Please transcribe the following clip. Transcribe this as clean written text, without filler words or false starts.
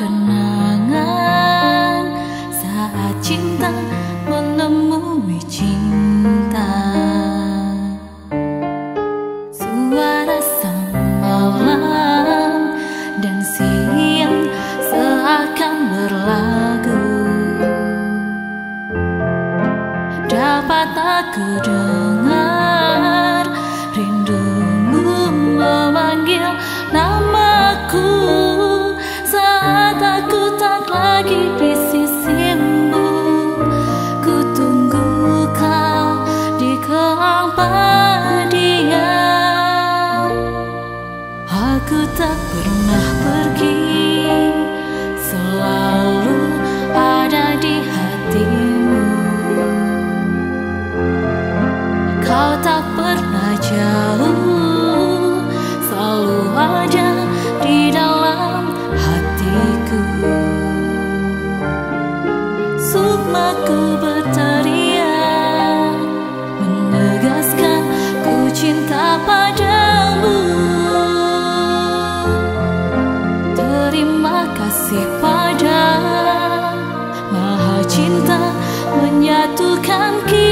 kenangan saat cinta menemui cinta. Suara sang malam dan siang seakan berlagu. Dapat aku dengar rindumu memanggil namaku saat aku tak lagi di sisimu. Ku tunggu kau di keabadian. Aku tak pernah pergi, selalu ada di hatimu. Kau tak pernah jauh, selalu ada di dalam hatiku. Sukmaku berteriak menegaskan ku cinta padamu. Terima kasih pada Maha Cinta menyatukan kita.